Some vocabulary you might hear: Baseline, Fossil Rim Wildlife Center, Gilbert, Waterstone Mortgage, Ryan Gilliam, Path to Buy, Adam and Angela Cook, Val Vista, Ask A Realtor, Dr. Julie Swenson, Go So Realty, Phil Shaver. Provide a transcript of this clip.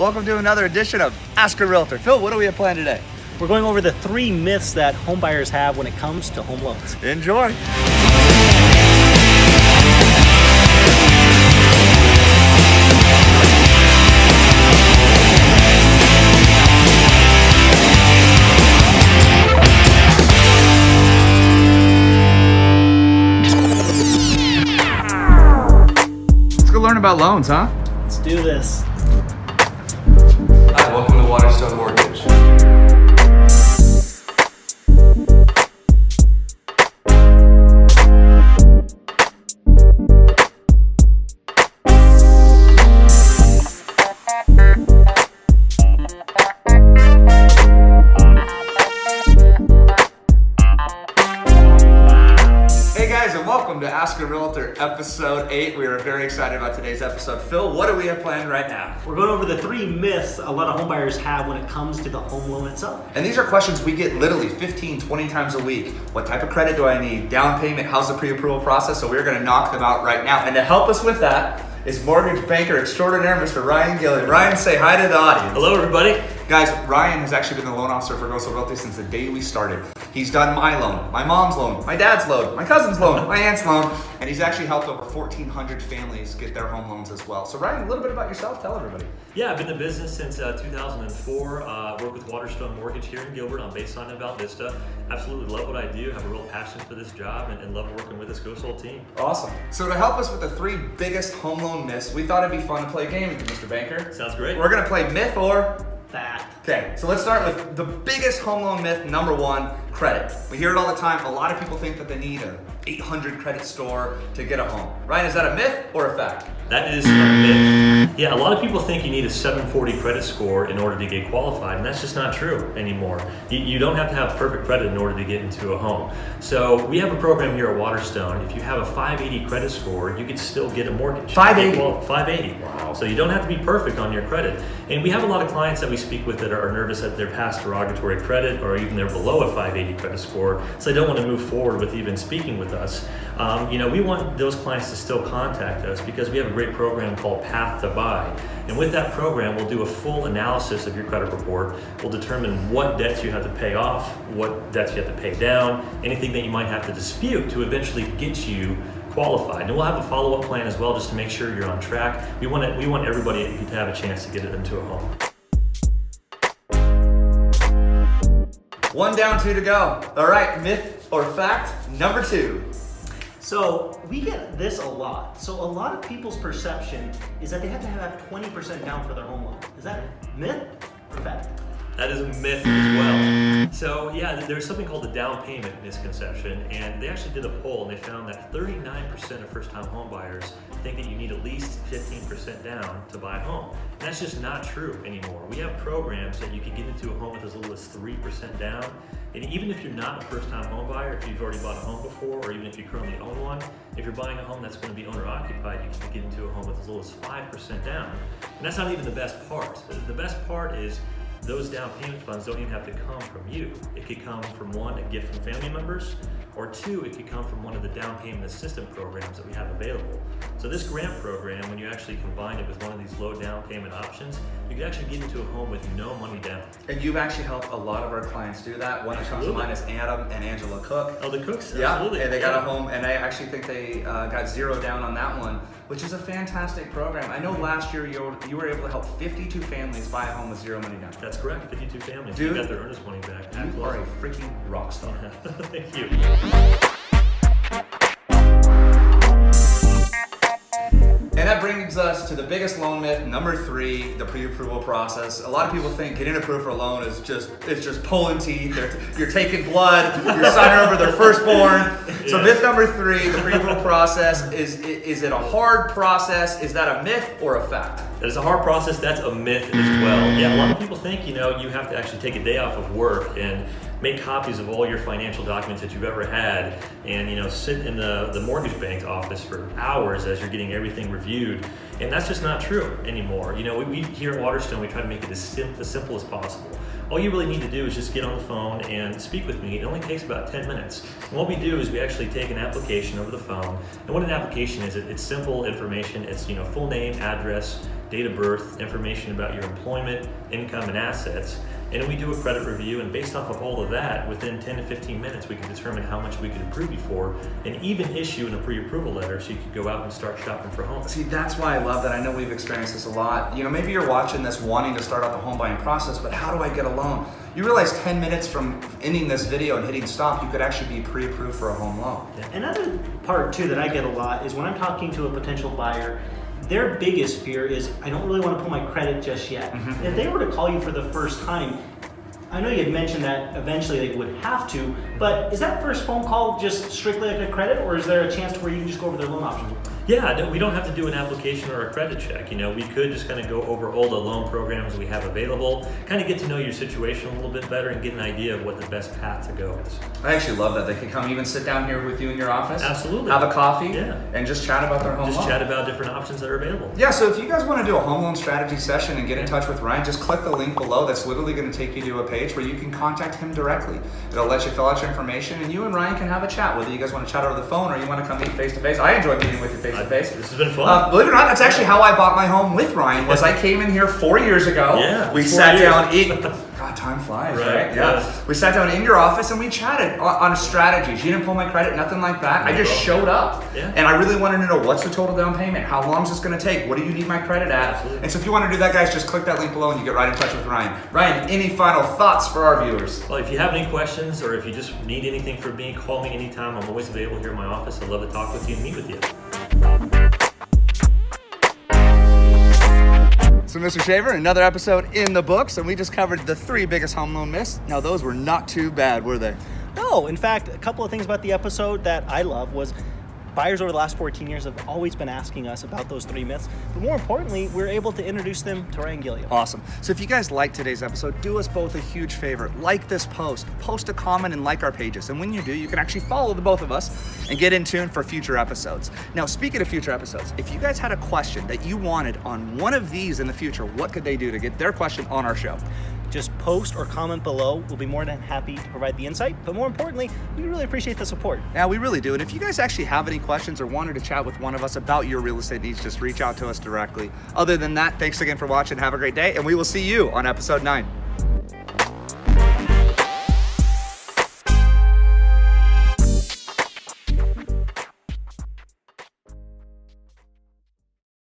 Welcome to another edition of Ask a Realtor. Phil, what do we have planned today? We're going over the three myths that home buyers have when it comes to home loans. Enjoy. Let's go learn about loans, huh? Let's do this. Hi, welcome to Waterstone Mortgage. Hey guys, and welcome to Ask a Realtor episode 8. We are very excited about today's episode. Phil, what do we have planned right now? We're going over the three myths a lot of homebuyers have when it comes to the home loan itself. And these are questions we get literally 15, 20 times a week. What type of credit do I need? Down payment? How's the pre-approval process? So we're gonna knock them out right now. And to help us with that is mortgage banker extraordinaire, Mr. Ryan Gilliam. Ryan, say hi to the audience. Hello, everybody. Guys, Ryan has actually been the loan officer for Go So Realty since the day we started. He's done my loan, my mom's loan, my dad's loan, my cousin's loan, my aunt's loan, and he's actually helped over 1,400 families get their home loans as well. So Ryan, a little bit about yourself, tell everybody. Yeah, I've been in the business since 2004. Work with Waterstone Mortgage here in Gilbert on Baseline and Val Vista. Absolutely love what I do, have a real passion for this job, and love working with this Go So team. Awesome. So to help us with the three biggest home loan myths, we thought it'd be fun to play a game with you, Mr. Banker. Sounds great. We're gonna play myth or fact. Okay, so let's start with the biggest home loan myth, number one, credit. We hear it all the time. A lot of people think that they need an 800 credit score to get a home. Ryan, is that a myth or a fact? That is a myth. Yeah, a lot of people think you need a 740 credit score in order to get qualified, and that's just not true anymore. You don't have to have perfect credit in order to get into a home. So we have a program here at Waterstone. If you have a 580 credit score, you can still get a mortgage. 580? Well, 580. Wow. So you don't have to be perfect on your credit. And we have a lot of clients that we speak with that are nervous that they're past derogatory credit or even they're below a 580 credit score, so they don't want to move forward with even speaking with us. You know, we want those clients to still contact us because we have a great program called Path to Buy. And with that program, we'll do a full analysis of your credit report. We'll determine what debts you have to pay off, what debts you have to pay down, anything that you might have to dispute to eventually get you qualified. And we'll have a follow-up plan as well just to make sure you're on track. We want everybody to have a chance to get it into a home. One down, two to go. All right, myth or fact number two. So we get this a lot. So a lot of people's perception is that they have to have 20% down for their home loan. Is that a myth or fact? That is a myth as well. So yeah, there's something called the down payment misconception, and they actually did a poll and they found that 39% of first-time home buyers think that you need at least 15% down to buy a home. And that's just not true anymore. We have programs that you can get into a home with as little as 3% down, and even if you're not a first-time home buyer, if you've already bought a home before, or even if you currently own one, if you're buying a home that's going to be owner-occupied, you can get into a home with as little as 5% down. And that's not even the best part. The best part is those down payment funds don't even have to come from you. It could come from one, a gift from family members, or two, it could come from one of the down payment assistance programs that we have available. So this grant program, when you actually combine it with one of these low down payment options, you can actually get into a home with no money down. And you've actually helped a lot of our clients do that. One that comes to mind is Adam and Angela Cook. Oh, the Cooks, yeah. Absolutely. And they got a home, and I actually think they got zero down on that one, which is a fantastic program. I know last year you were able to help 52 families buy a home with zero money down. That's correct, 52 families. Dude, you got their earnest money back. You are a freaking rock star. Thank you. And that brings us to the biggest loan myth, number three, the pre-approval process. A lot of people think getting approved for a loan is just pulling teeth. You're taking blood, you're signing over their firstborn. So yeah. Myth number three, the pre-approval process, is it a hard process? Is that a myth or a fact? That is a hard process, that's a myth as well. Yeah, a lot of people think, you know, you have to actually take a day off of work and make copies of all your financial documents that you've ever had and, you know, sit in the mortgage bank office for hours as you're getting everything reviewed. And that's just not true anymore. You know, we here at Waterstone, we try to make it as simple as possible. All you really need to do is just get on the phone and speak with me. It only takes about 10 minutes. And what we do is we actually take an application over the phone. And what an application is, it's simple information. It's, you know, full name, address, date of birth, information about your employment, income, and assets. And we do a credit review, and based off of all of that, within 10 to 15 minutes, we can determine how much we can approve you for, and even issue in a pre-approval letter so you can go out and start shopping for homes. See, that's why I love that. I know we've experienced this a lot. You know, maybe you're watching this wanting to start out the home buying process, but how do I get a loan? You realize 10 minutes from ending this video and hitting stop, you could actually be pre-approved for a home loan. Yeah. Another part too that I get a lot is when I'm talking to a potential buyer, their biggest fear is, I don't really want to pull my credit just yet. Mm-hmm. If they were to call you for the first time, I know you had mentioned that eventually they would have to, but is that first phone call just strictly like a credit, or is there a chance to where you can just go over their loan options? Yeah, we don't have to do an application or a credit check. You know, we could just kind of go over all the loan programs we have available, kind of get to know your situation a little bit better and get an idea of what the best path to go is. I actually love that. They could come even sit down here with you in your office. Absolutely. Have a coffee. Yeah. And just chat about their home loan. Just chat about different options that are available. Yeah, so if you guys want to do a home loan strategy session and get in touch with Ryan, just click the link below. That's literally going to take you to a page where you can contact him directly. It'll let you fill out your information and you and Ryan can have a chat, whether you guys want to chat over the phone or you want to come meet face to face. I enjoy meeting with you face to face. This has been fun. Believe it or not, that's actually how I bought my home with Ryan. Was I came in here 4 years ago. Yeah, we sat down, God, time flies, right? Yeah. We sat down in your office and we chatted on strategies. You didn't pull my credit, nothing like that. I just showed up, and I really wanted to know, what's the total down payment? How long is this going to take? What do you need my credit at? Absolutely. And so if you want to do that, guys, just click that link below and you get right in touch with Ryan. Ryan, any final thoughts for our viewers? Well, if you have any questions or if you just need anything from me, call me anytime. I'm always available here in my office. I'd love to talk with you and meet with you. So Mr. Shaver, another episode in the books, and we just covered the 3 biggest home loan myths. Now those were not too bad, were they? No, in fact, a couple of things about the episode that I love was buyers over the last 14 years have always been asking us about those 3 myths, but more importantly, we're able to introduce them to Ryan Gilliam. Awesome. So if you guys liked today's episode, do us both a huge favor. Like this post, post a comment, and like our pages. And when you do, you can actually follow the both of us and get in tune for future episodes. Now, speaking of future episodes, if you guys had a question that you wanted on one of these in the future, what could they do to get their question on our show? Just post or comment below. We'll be more than happy to provide the insight, but more importantly, we really appreciate the support. Yeah, we really do. And if you guys actually have any questions or wanted to chat with one of us about your real estate needs, just reach out to us directly. Other than that, thanks again for watching. Have a great day, and we will see you on episode 9.